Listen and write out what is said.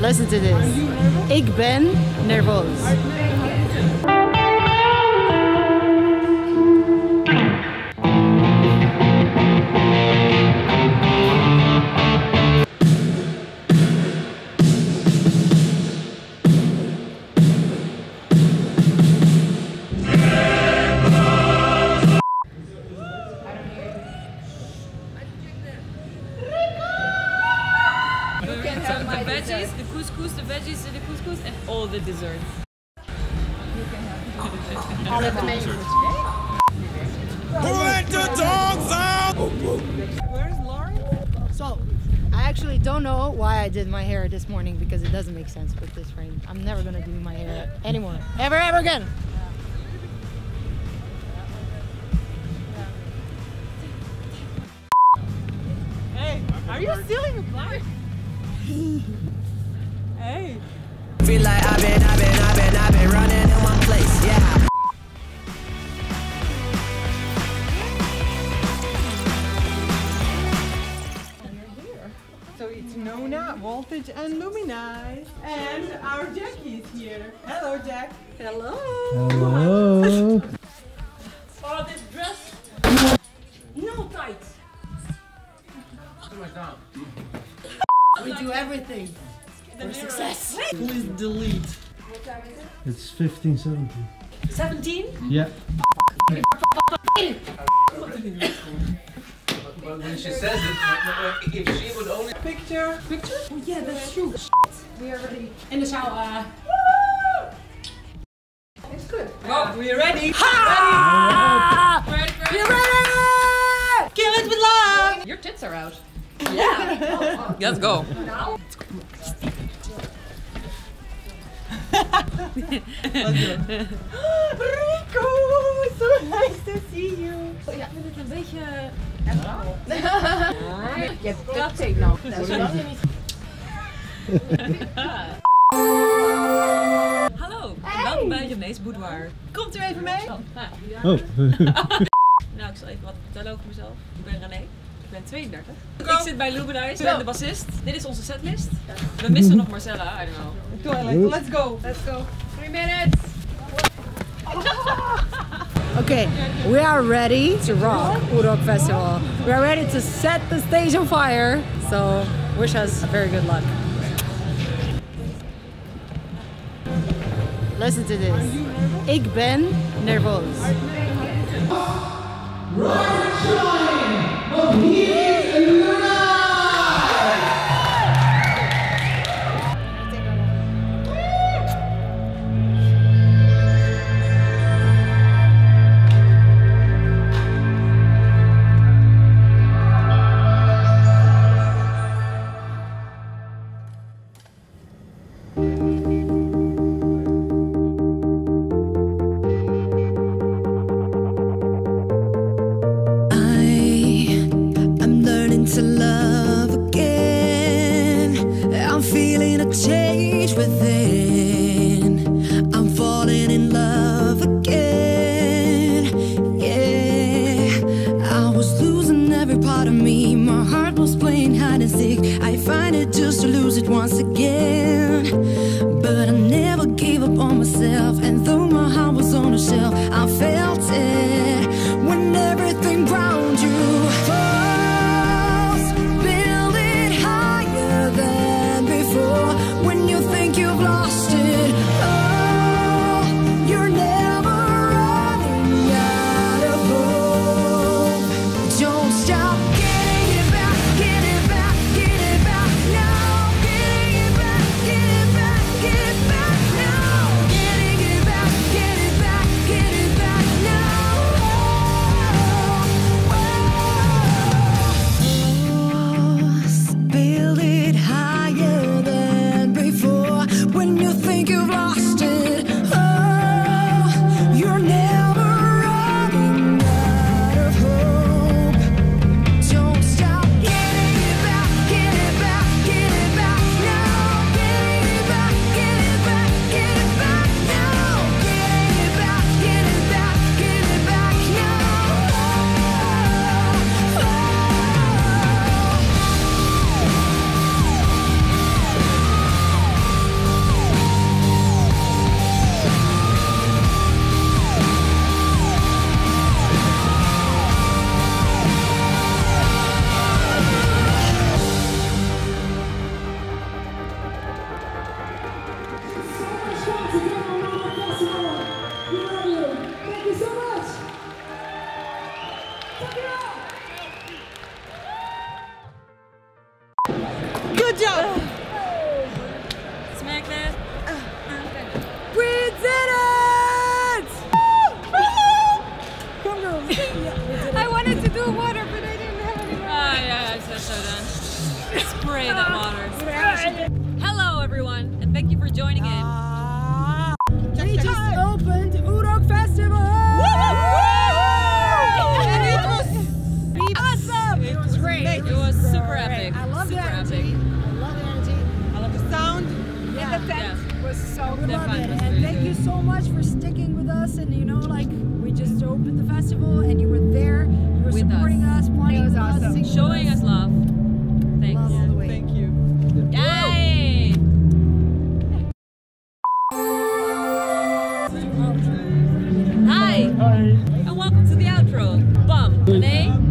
Listen to this. Ik ben nerveus. The couscous, the veggies, the couscous, and all the desserts. You can have it. Put your dogs out! Where's Lauren? So, I actually don't know why I did my hair this morning because it doesn't make sense with this rain. I'm never gonna do my hair anymore. Ever again! Hey, are you stealing the car? Hey. I feel like I've been running in one place, yeah. And you're here. So it's Nona, Voltage, and Luminize. And our Jackie is here. Hello, Jack. Hello. Hello. Oh, this dress. No tights. We do everything. For success. Please delete. What time is it? It's 15:17. 17? Yeah. But when she says it, if she would only picture. Oh yeah, that's true. We are ready in the shower. It's good. Oh, we are ready. Ha! We're ready. Kill it with love. Your tits are out. Yeah. Let's go. Now? Rico, so nice to see you. Ja, ik vind het een beetje. Je hebt dat tape nou. Hallo, welkom bij James Boudoir. Komt u even mee? Oh. Nou, ik zal even wat vertellen over mezelf. Ik ben René. Ik ben 32. Ik zit bij Luminize, ik ben de bassist. Dit is onze setlist. We missen nog Marcella, I don't know. Toilet, let's go. Let's go. 3 minutes. Okay, we are ready to rock Oerrock Festival. We are ready to set the stage on fire. So, wish us very good luck. Listen to this. Ik ben nerveus. Once again, but I never gave up on myself, and though my heart was on a shelf, I felt it when everything around you falls. Build it higher than before. When you think you've lost it all, you're never running out of hope. Don't stop, get it back now. Spray that water. Hello everyone, and thank you for joining in. We just opened the Oerrock Festival! Woo! It was awesome! It was great. It was super epic. I love the energy. I love the energy. I love the sound. Yeah. And the tent was so good. And thank you so much for sticking with us. And you know, like, we just opened the festival and you were there. You were supporting us, wanting us, showing us love. Thanks. Love all the way. Thank you. Yay! Hi! Hi! And welcome to the outro. Bum, René.